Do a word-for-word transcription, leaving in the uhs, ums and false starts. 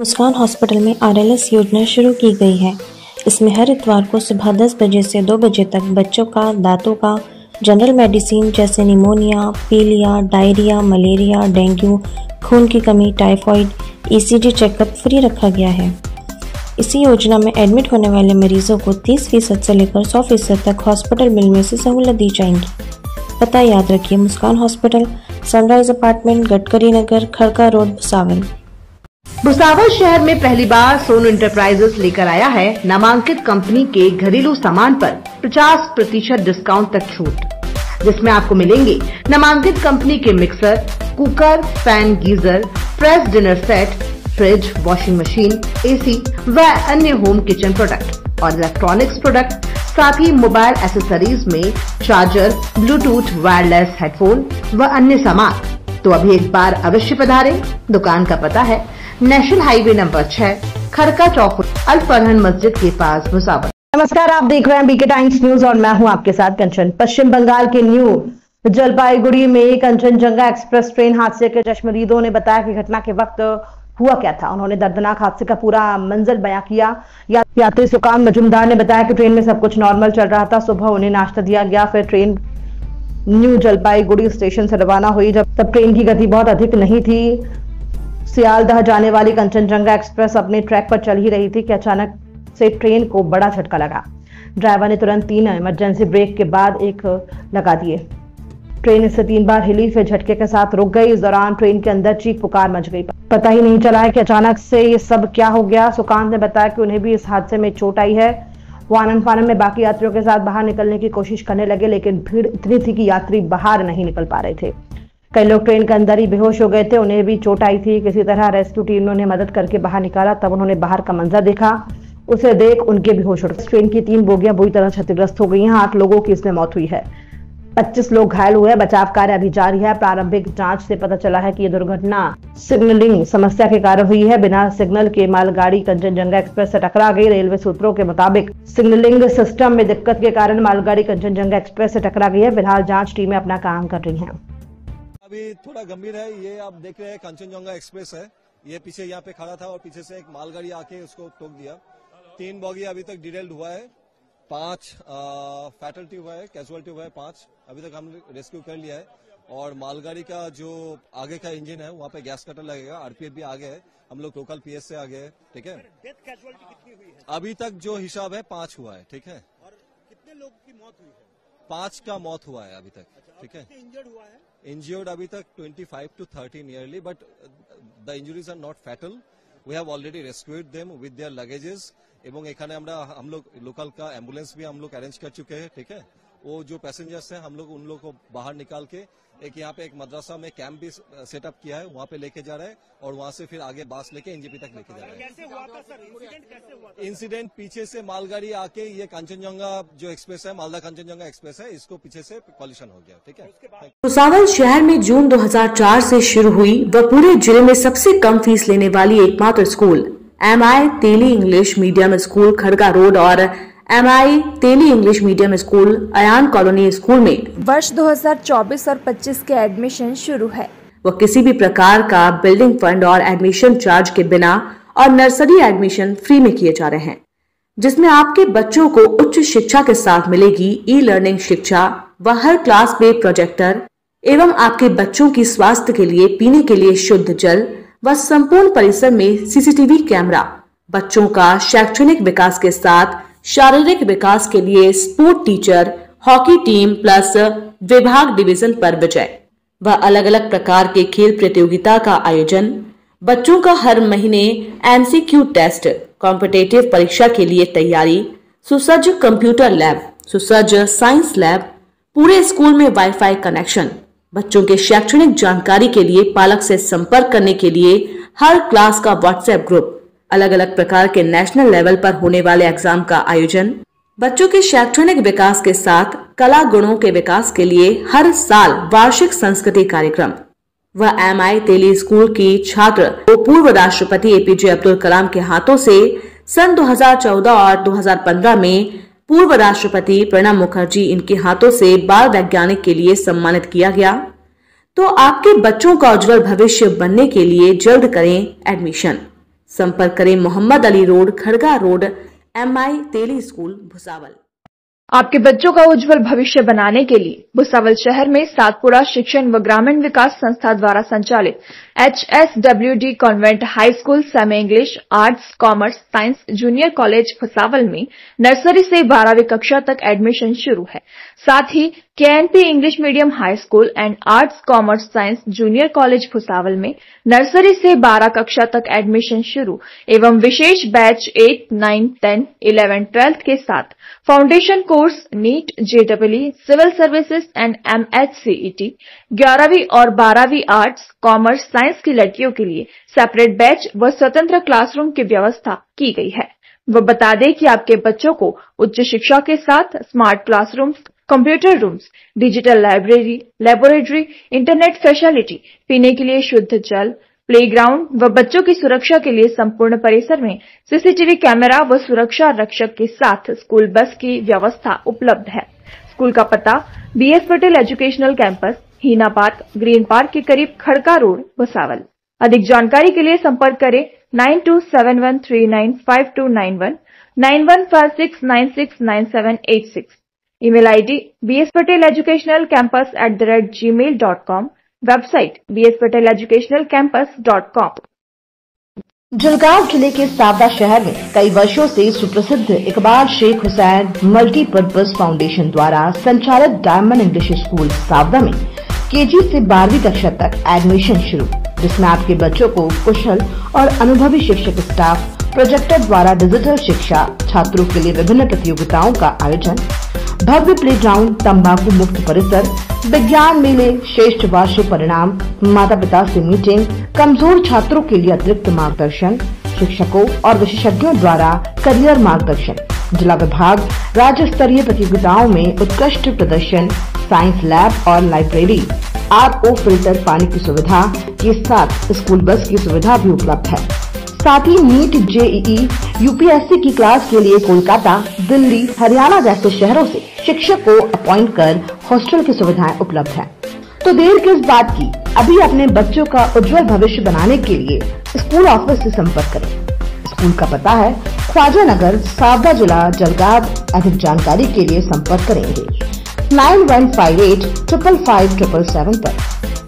मुस्कान hospital में RLS योजना शुरू की गई है। इसमें हर इतवार को सुबह दस बजे से दो बजे तक बच्चों का, दांतों का, जनरल मेडिसिन जैसे निमोनिया, पीलिया, डायरिया, मलेरिया, डेंगू, खून की कमी, टाइफॉइड, ईसीजी चेकअप फ्री रखा गया है। इसी योजना में एडमिट होने वाले मरीजों को तीस फीसद से लेकर सौ फीसद तक हॉस्पिटल बिल में से सहूलत दी जाएंगी। पता याद रखिए, Muskan hospital, sunrise apartment, Gadkari Nagar, Khadka road, Bhusawal. Bhusawal शहर में पहली बार सोन इंटरप्राइजेज लेकर आया है नामांकित कंपनी के घरेलू सामान पर पचास प्रतिशत डिस्काउंट तक छूट, जिसमें आपको मिलेंगे नामांकित कंपनी के mixer, cooker, fan, geyser, press, dinner set, fridge, washing machine, AC व अन्य होम किचन प्रोडक्ट और इलेक्ट्रॉनिक्स प्रोडक्ट। साथ ही मोबाइल एसेसरीज में चार्जर, ब्लूटूथ, वायरलेस हेडफोन व अन्य सामान। तो अभी एक बार अवश्य पधारें। दुकान का पता है नेशनल हाईवे नंबर छह, खड़का चौक, अल-फरहन मस्जिद के पास, भुसावल। नमस्कार, आप देख रहे हैं बीके टाइम्स न्यूज और मैं हूं आपके साथ कंचन। पश्चिम बंगाल के न्यू जलपाईगुड़ी में कंचनजंगा एक्सप्रेस ट्रेन हादसे के चश्मदीदों ने बताया कि घटना के वक्त हुआ क्या था। उन्होंने दर्दनाक हादसे का पूरा मंजर बयां किया। यात्री सुकाम मजुमदार ने बताया कि ट्रेन में सब कुछ नॉर्मल चल रहा था। सुबह उन्हें नाश्ता दिया गया, फिर ट्रेन न्यू जलपाईगुड़ी स्टेशन से रवाना हुई। जब तब ट्रेन की गति बहुत अधिक नहीं थी। सियालदह जाने वाली कंचनजंगा एक्सप्रेस अपने ट्रैक पर चल ही रही थी कि अचानक से ट्रेन को बड़ा झटका लगा। ड्राइवर ने तुरंत तीन इमरजेंसी ब्रेक के बाद एक लगा दिए। ट्रेन इससे तीन बार हिली, फिर झटके के साथ रुक गई। इस दौरान ट्रेन के अंदर चीख पुकार मच गई। पता ही नहीं चला है कि अचानक से ये सब क्या हो गया। सुकांत ने बताया कि उन्हें भी इस हादसे में चोट आई है। वो आनंद फानंद में बाकी यात्रियों के साथ बाहर निकलने की कोशिश करने लगे, लेकिन भीड़ इतनी थी कि यात्री बाहर नहीं निकल पा रहे थे। कई लोग ट्रेन के अंदर ही बेहोश हो गए थे, उन्हें भी चोट आई थी। किसी तरह रेस्क्यू टीम ने उन्हें मदद करके बाहर निकाला। तब उन्होंने बाहर का मंजर देखा, उसे देख उनके बेहोश हो गए। ट्रेन की तीन बोगियां बुरी तरह क्षतिग्रस्त हो गई हैं। आठ लोगों की इसमें मौत हुई है, पच्चीस लोग घायल हुए हैं। बचाव कार्य अभी जारी है। प्रारंभिक जांच से पता चला है कि यह दुर्घटना सिग्नलिंग समस्या के कारण हुई है। बिना सिग्नल के मालगाड़ी कंचनजंगा एक्सप्रेस से टकरा गई। रेलवे सूत्रों के मुताबिक सिग्नलिंग सिस्टम में दिक्कत के कारण मालगाड़ी कंचनजंगा एक्सप्रेस से टकरा गई है। फिलहाल जांच टीमें अपना काम कर रही हैं। अभी थोड़ा गंभीर है। ये आप देख रहे हैं कंचनजंगा एक्सप्रेस है, ये पीछे यहाँ पे खड़ा था और पीछे से एक मालगाड़ी आके उसको ठोक दिया। तीन बॉगी अभी तक डिटेल्ड हुआ है, पांच फैटल्टी हुआ है, कैजुअल्टी हुआ है पांच। अभी तक हमने रेस्क्यू कर लिया है और मालगाड़ी का जो आगे का इंजन है वहाँ पे गैस कटर लगेगा। आरपीएफ भी आगे है, हम लोग लोकल पीएस से आगे है। ठीक है, डेथ कैजुअल्टी कितनी हुई है? अभी तक जो हिसाब है पांच हुआ है। ठीक है, और कितने लोग की मौत हुई है? पांच का मौत हुआ है अभी तक। ठीक है, इंजर्ड हुआ है? इंजर्ड अभी तक twenty five to thirty nearly, but the injuries are not fatal. We have already rescued them with their luggages. एवं एखाने हमरा हम लोग लोकल का एम्बुलेंस भी हम लोग अरेंज कर चुके हैं। ठीक है, वो जो पैसेंजर्स हैं हम लोग उन लोगों को बाहर निकाल के एक यहाँ पे एक मदरसा में कैंप भी सेटअप किया है, वहाँ पे लेके जा रहे हैं और वहाँ से फिर आगे बास लेके एनजेपी तक लेके जा रहे हैं। इंसिडेंट पीछे से मालगाड़ी आके ये कंचनजंगा जो एक्सप्रेस है, मालदा कंचनजंगा एक्सप्रेस है, इसको पीछे से कॉलिशन हो गया। ठीक है, भुसावल शहर में जून दो हजार चार से शुरू हुई व पूरे जिले में सबसे कम फीस लेने वाली एकमात्र school M I Teli English medium school Khadka road और M I Teli English medium school Ayan colony school में वर्ष दो हजार चौबीस और पच्चीस के एडमिशन शुरू है। वह किसी भी प्रकार का बिल्डिंग फंड और एडमिशन चार्ज के बिना और नर्सरी एडमिशन फ्री में किए जा रहे हैं, जिसमें आपके बच्चों को उच्च शिक्षा के साथ मिलेगी ई लर्निंग शिक्षा व हर क्लास में प्रोजेक्टर एवं आपके बच्चों की स्वास्थ्य के लिए पीने के लिए शुद्ध जल व संपूर्ण परिसर में सीसीटीवी कैमरा। बच्चों का शैक्षणिक विकास के साथ शारीरिक विकास के लिए sport teacher, hockey team plus विभाग डिवीजन पर विजय व अलग अलग प्रकार के खेल प्रतियोगिता का आयोजन। बच्चों का हर महीने एमसीक्यू टेस्ट, कॉम्पिटेटिव परीक्षा के लिए तैयारी, सुसज्ज कंप्यूटर लैब, सुसज्ज साइंस लैब, पूरे स्कूल में वाईफाई कनेक्शन। बच्चों के शैक्षणिक जानकारी के लिए पालक से संपर्क करने के लिए हर क्लास का व्हाट्सएप ग्रुप, अलग अलग प्रकार के नेशनल लेवल पर होने वाले एग्जाम का आयोजन। बच्चों के शैक्षणिक विकास के साथ कला गुणों के विकास के लिए हर साल वार्षिक संस्कृति कार्यक्रम व एम आई तेली स्कूल की छात्र और पूर्व राष्ट्रपति एपीजे अब्दुल कलाम के हाथों से सन दो हजार चौदह और दो हजार पंद्रह में पूर्व राष्ट्रपति प्रणब मुखर्जी इनके हाथों से बाल वैज्ञानिक के लिए सम्मानित किया गया। तो आपके बच्चों का उज्जवल भविष्य बनने के लिए जल्द करें एडमिशन। संपर्क करें Mohammad Ali road, Khadka road, M I Teli school, Bhusawal. आपके बच्चों का उज्जवल भविष्य बनाने के लिए भुसावल शहर में सातपुरा शिक्षण व ग्रामीण विकास संस्था द्वारा संचालित HSW D convent high school semi English, arts, commerce, science junior college Bhusawal में नर्सरी से बारहवीं कक्षा तक एडमिशन शुरू है। साथ ही KNP English medium high school and arts, commerce, science junior college Bhusawal में नर्सरी से बारह कक्षा तक एडमिशन शुरू एवं विशेष बैच आठ, नौ, दस, ग्यारह, बारह के साथ foundation course NEET, JWE, civil services and MHCET, ग्यारहवीं और बारहवीं आर्ट्स, कॉमर्स, साइंस की लड़कियों के लिए सेपरेट बैच व स्वतंत्र क्लासरूम की व्यवस्था की गई है। वह बता दें कि आपके बच्चों को उच्च शिक्षा के साथ smart classroom, computer rooms, digital library, laboratory, internet facility, पीने के लिए शुद्ध जल, प्लेग्राउंड व बच्चों की सुरक्षा के लिए संपूर्ण परिसर में सीसीटीवी कैमरा व सुरक्षा रक्षक के साथ स्कूल बस की व्यवस्था उपलब्ध है। स्कूल का पता BS Patel educational campus, Heena park, green park के करीब, खड़का रोड, भुसावल। अधिक जानकारी के लिए संपर्क करें nine two seven one three nine five two nine one nine one five six nine six nine seven eight six email ID B S Patel educational campus at the rate G mail dot com, website B S Patel educational campus dot com. Jalgaon जिले के सावदा शहर में कई वर्षों से सुप्रसिद्ध Iqbal Shaikh Hussain multipurpose foundation द्वारा संचालित डायमंड इंग्लिश स्कूल सावदा में केजी से बारहवीं कक्षा तक एडमिशन शुरू, जिसमें आपके बच्चों को कुशल और अनुभवी शिक्षक स्टाफ, प्रोजेक्टर द्वारा डिजिटल शिक्षा, छात्रों के लिए विभिन्न प्रतियोगिताओं का आयोजन, भव्य प्लेग्राउंड, तंबाकू मुक्त परिसर, विज्ञान मेले, श्रेष्ठ वार्षिक परिणाम, माता पिता से मीटिंग, कमजोर छात्रों के लिए अतिरिक्त मार्गदर्शन, शिक्षकों और विशेषज्ञों द्वारा करियर मार्गदर्शन, जिला विभाग, राज्य स्तरीय प्रतियोगिताओं में उत्कृष्ट प्रदर्शन, साइंस लैब और लाइब्रेरी, आरओ फिल्टर पानी की सुविधा के साथ स्कूल बस की सुविधा भी उपलब्ध है। साथ ही नीट, जेईई, यूपीएससी की क्लास के लिए कोलकाता, दिल्ली, हरियाणा जैसे शहरों से शिक्षक को अपॉइंट कर हॉस्टल की सुविधाएं उपलब्ध हैं। तो देर किस बात की, अभी अपने बच्चों का उज्जवल भविष्य बनाने के लिए स्कूल ऑफिस से संपर्क करें। स्कूल का पता है ख्वाजा नगर, सावदा जिला, जलगा। अधिक जानकारी के लिए संपर्क करेंगे nine one five eight triple five triple seven पर।